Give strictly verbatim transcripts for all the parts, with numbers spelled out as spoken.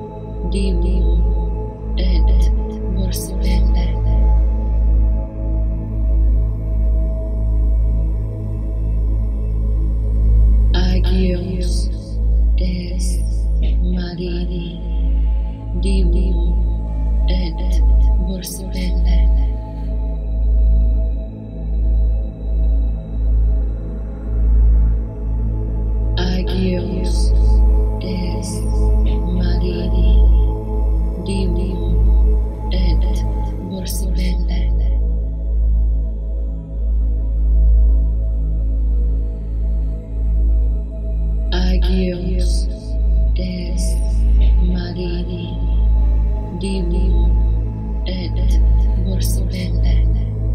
Divum Et Vorsipelle. Agios Es Madini Divum Et Vorsipelle. Agios Es Madini Divum Et Vorsipelle. Agios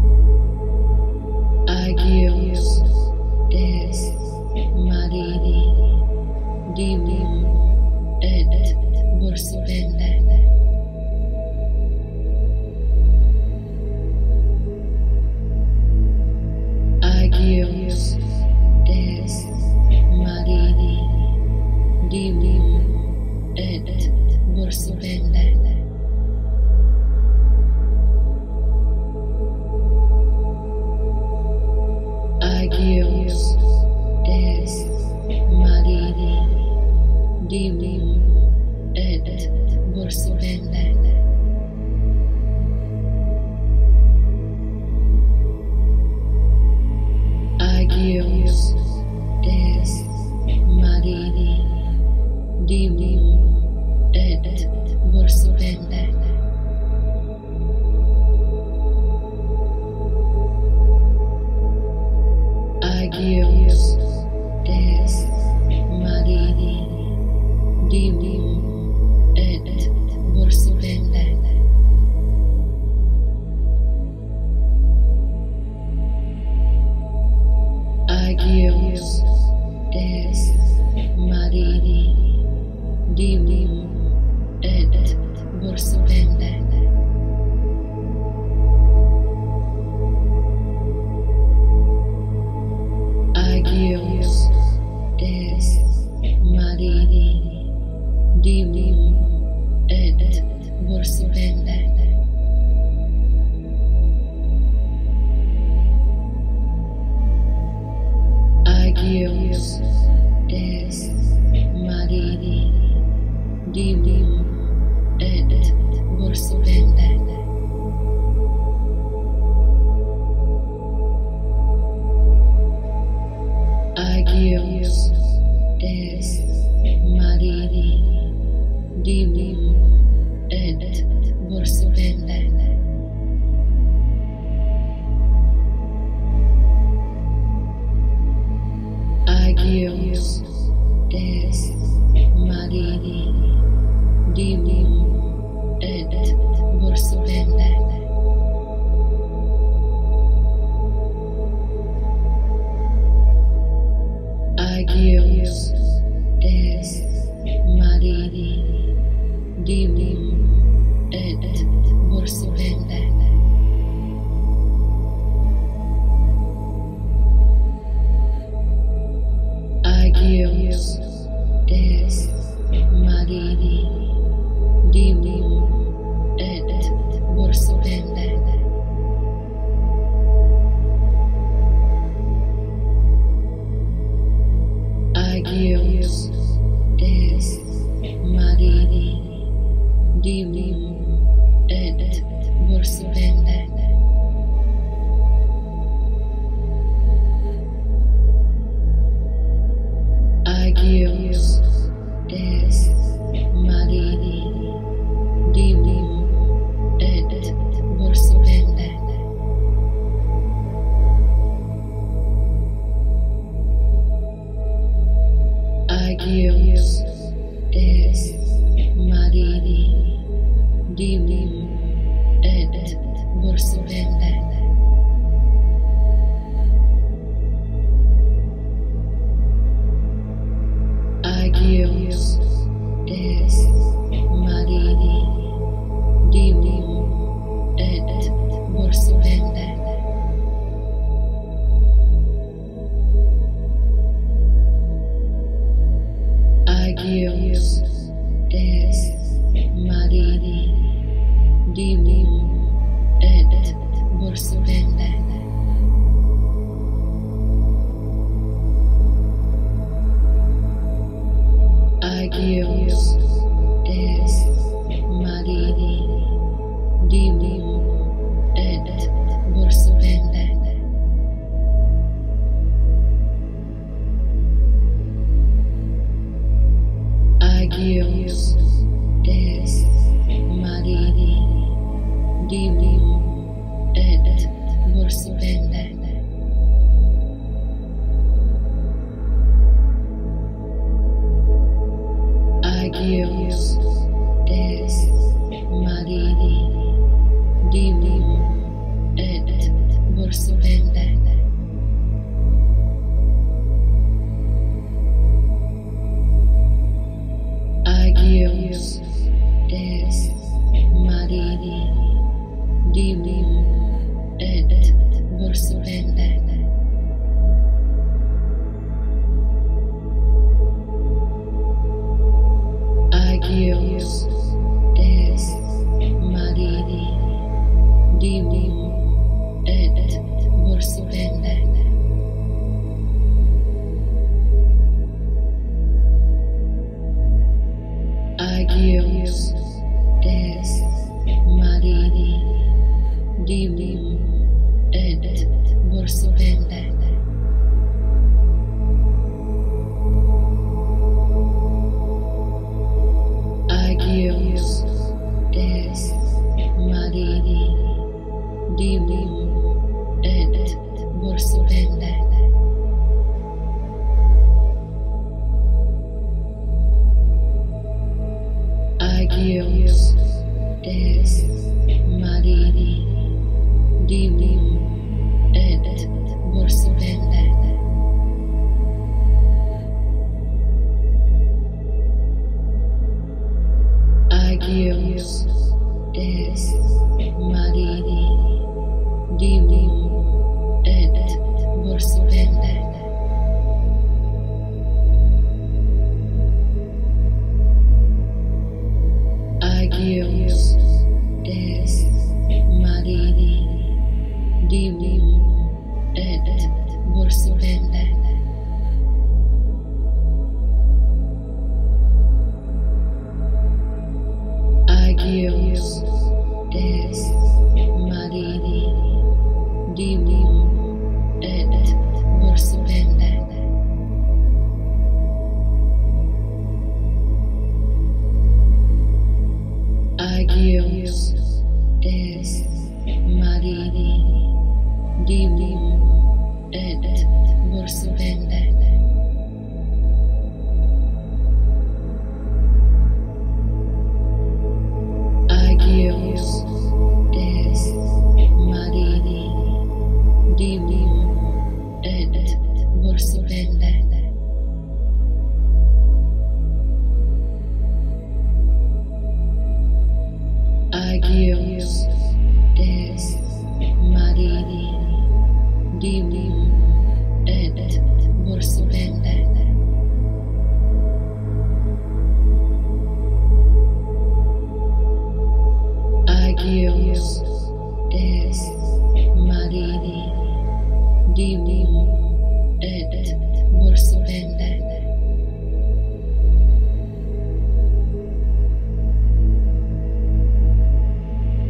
Es Madini Divum Et Vorsipelle. Agios Es Madini Divum Et Vorsipelle. Agios Es Madini Divum Et Vorsipelle. Agios Es Madini Divum Et Vorsipelle. Agios Es Madini Divum Et Vorsipelle. Agios Es Madini Divum Et Vorsipelle. Agios Es Madini Divum Et Vorsipelle. Agios Es Madini Divum Et Vorsipelle. Agios Es Madini Divum Et Vorsipelle. Agios Es Madini Divum Et Vorsipelle. Et Vorsipelle. Agios Es Madini Divum Et Vorsipelle. Agios Es Madini Divum Et Vorsipelle. Agios Es Madini Divum Et Vorsipelle. Agios Es Madini Divum Et Vorsipelle. Agios Es Madini Divum Et Vorsipelle. Agios Es Madini Divum Et Vorsipelle. Agios Es Madini Divum Et Vorsipelle. Agios Es Madini Divum Et Vorsipelle. Agios Es Madini Divum Et Vorsipelle. Agios Es Madini Divum Et Vorsipelle. Agios Es Madini Divum Et Vorsipelle. Agios Es Madini Divum Et Vorsipelle. Agios Es Madini Divum Et Vorsipelle. Agios Es Madini Divum Et Vorsipelle. Agios Es Madini Divum Et Vorsipelle. Agios Es Madini Divum Et Vorsipelle. Agios Es Madini Divum Et Vorsipelle. Agios Es Madini Divum Et Vorsipelle. Agios Es Madini Divum Et Vorsipelle. Agios Es Madini Divum Et Vorsipelle. Agios Es Madini Divum Et Vorsipelle. Agios Es Madini Divum Et Vorsipelle. Agios Es Madini Divum Et Vorsipelle. Agios Es Madini Divum Et Vorsipelle.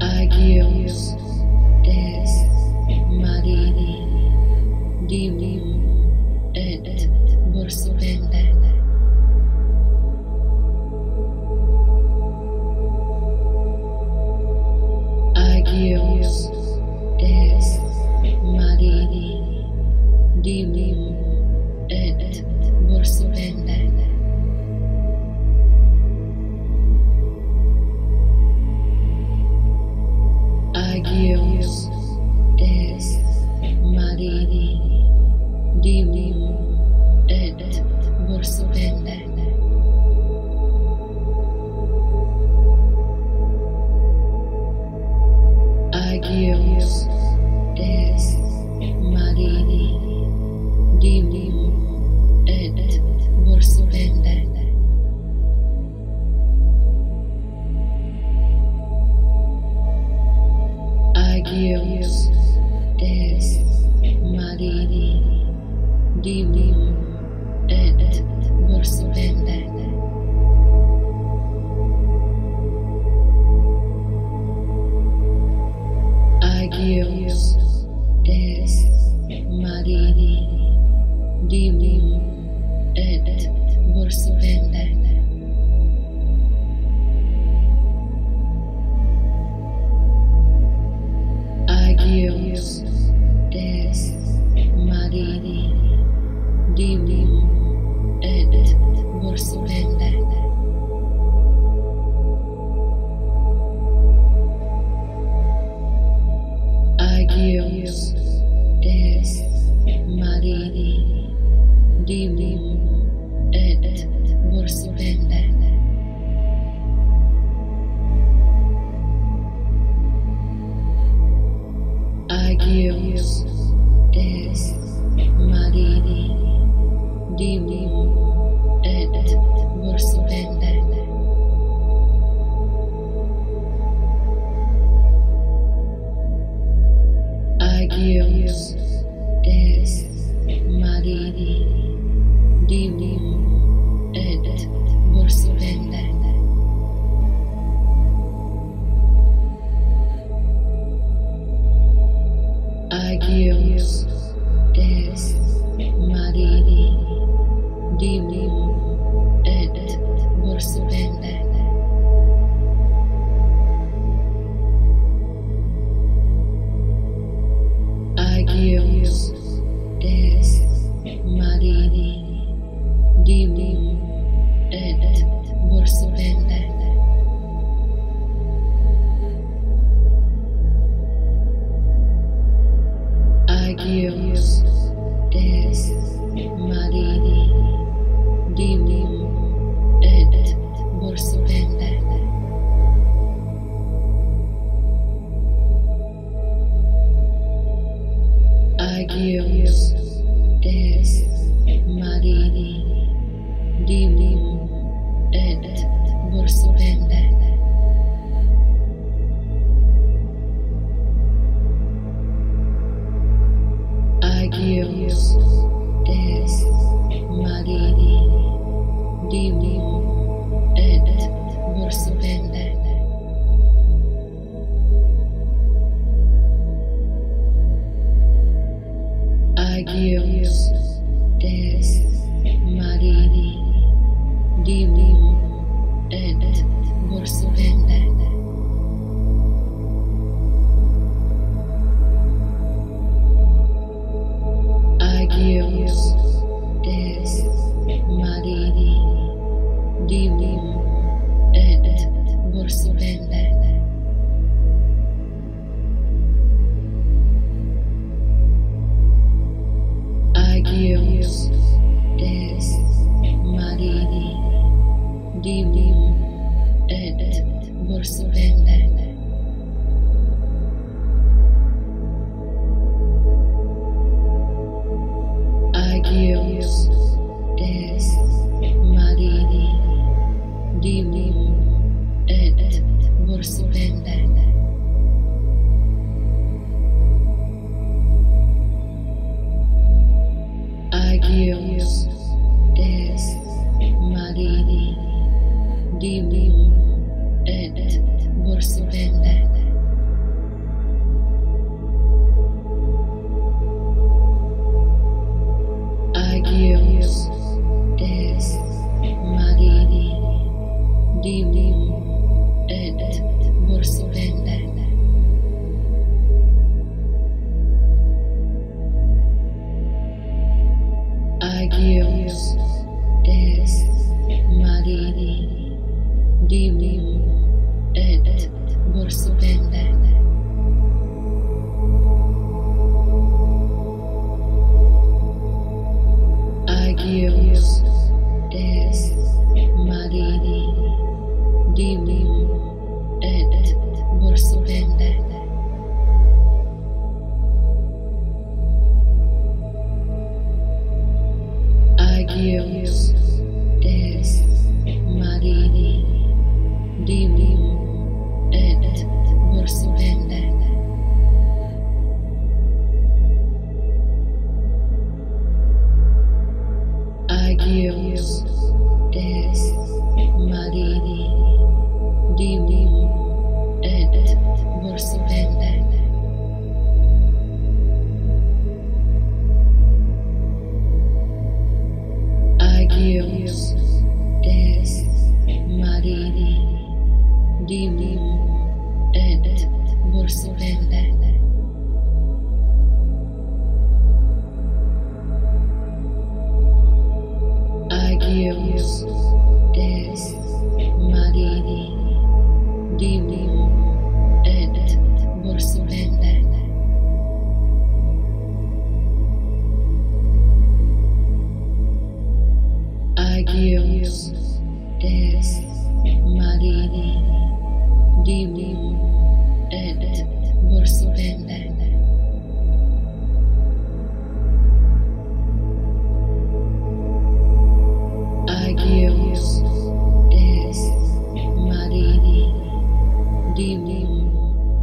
Agios Es Madini Divum Et Vorsipelle. Agios Es Madini Divum Et Vorsipelle. Agios Es Madini Divum Et Vorsipelle. Agios Es Madini Divum Et Vorsipelle. Agios Es Madini Divum Et Vorsipelle. Agios Es Madini Divum Et Vorsipelle. Agios Es Madini Divum Et Vorsipelle. Agios Es Madini Divum Et Vorsipelle. Agios Es Madini Divum Et Vorsipelle. Agios Es Madini Divum Et Vorsipelle. Agios Es Madini Divum vorsipelle. Agios Es Madini Divum Et Vorsipelle. Agios Es Madini Divum Et Vorsipelle. Agios Es Madini Divum Et Vorsipelle. Agios Es Madini Divum Et Vorsipelle. Agios Es Madini Divum Et Vorsipelle. Agios Es Madini Divum Et Vorsipelle. Agios Es Madini Divum Et Vorsipelle. Agios Es Madini Divum Et Vorsipelle.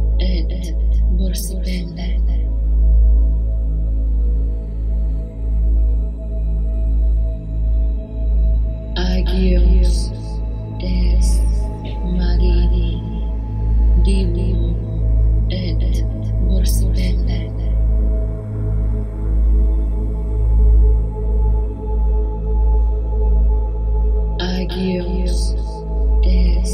Agios Es Madini Divum Et Vorsipelle. Agios Es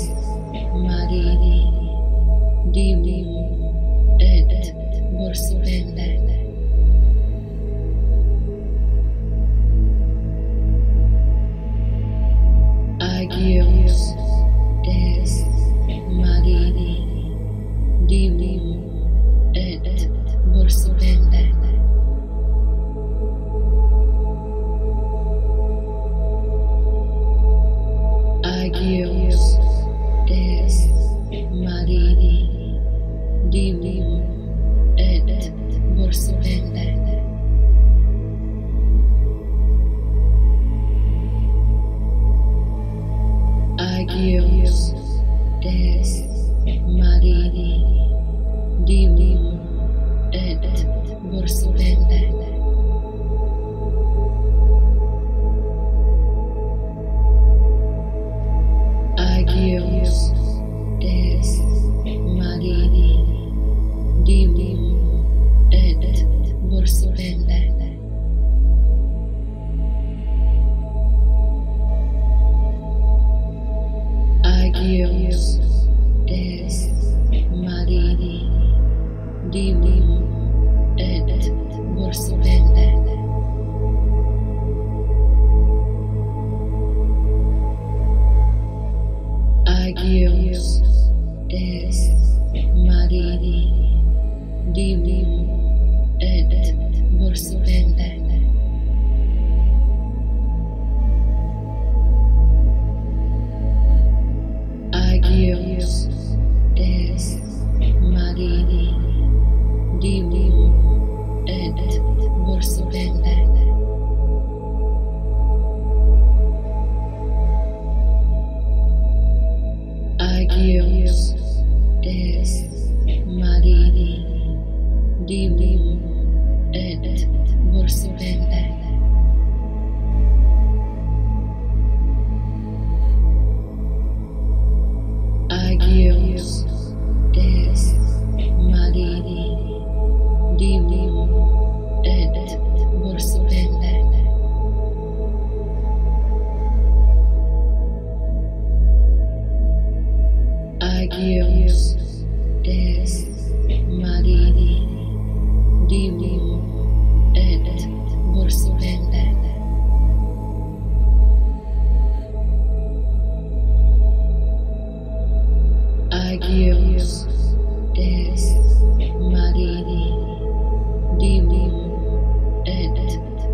Madini Divum Et Vorsipelle. Agios Es Madini Divum Et Vorsipelle. Agios Es Madini Divum Et Vorsipelle. Agios Es Madini Divum Et Vorsipelle. Agios Es Madini Divum Et Vorsipelle. Agios Es Madini Divum Et Vorsipelle. Agios Es Madini Divum Et Vorsipelle. Agios Es Madini Divum Et Vorsipelle. Agios Es Madini Divum Et Vorsipelle. Agios Es Madini Divum Et Vorsipelle. Agios Es Madini Divum Et Vorsipelle. Agios Es Madini Divum Et Vorsipelle. Agios Es Madini Divum Et Vorsipelle. Agios Es Madini Divum Et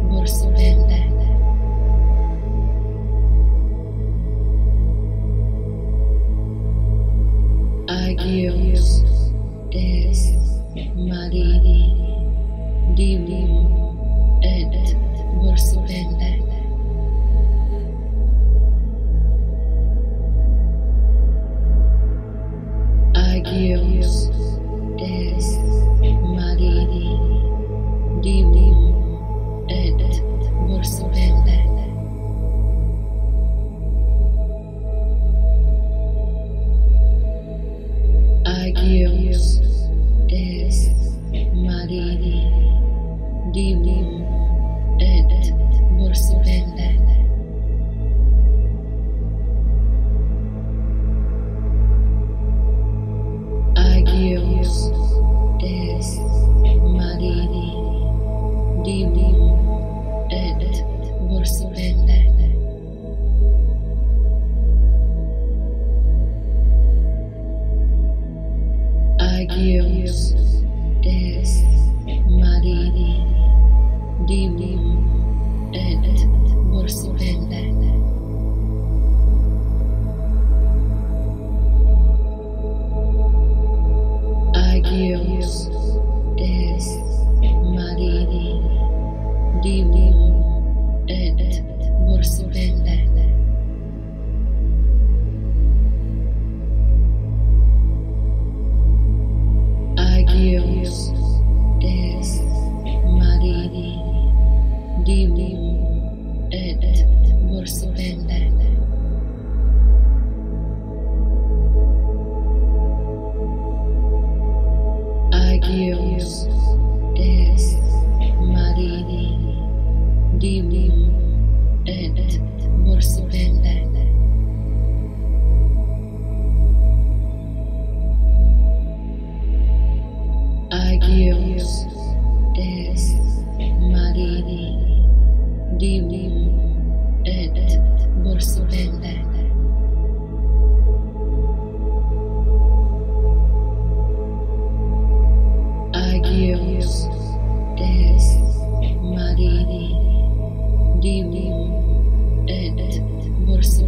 Vorsipelle. Agios Es Madini Divum Et Vorsipelle. Agios Es Madini Divum Et Vorsipelle. Agios Es Madini Divum Et Vorsipelle. Agios Es Madini Divum Et Vorsipelle. Agios Es Madini Divum Et Vorsipelle. Agios Es Madini Divum Et Vorsipelle. Agios Es Madini Divum Et Vorsipelle. Agios Es Madini Divum Et Vorsipelle. Agios Es Madini Divum Et Vorsipelle. Agios Es Madini Divum Et Vorsipelle.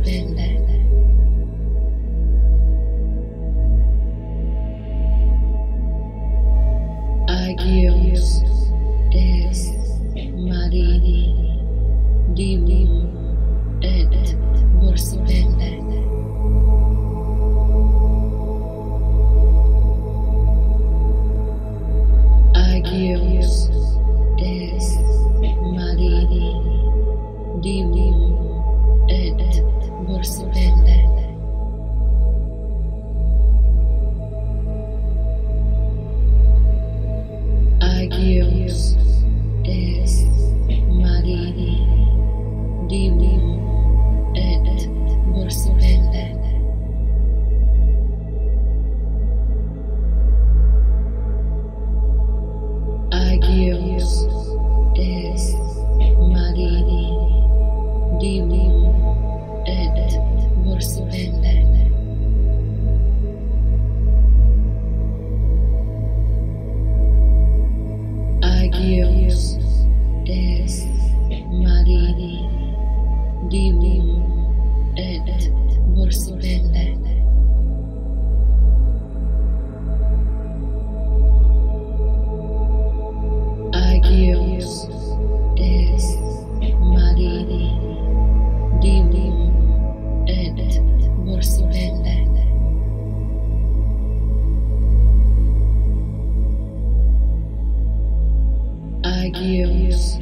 Agios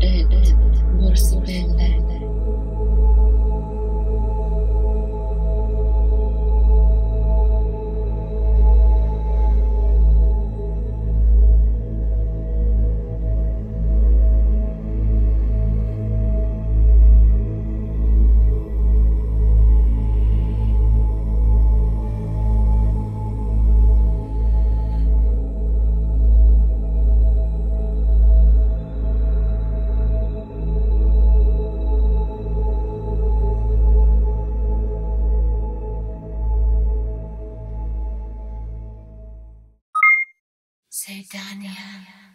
Et Vorsipelle. Say Dania.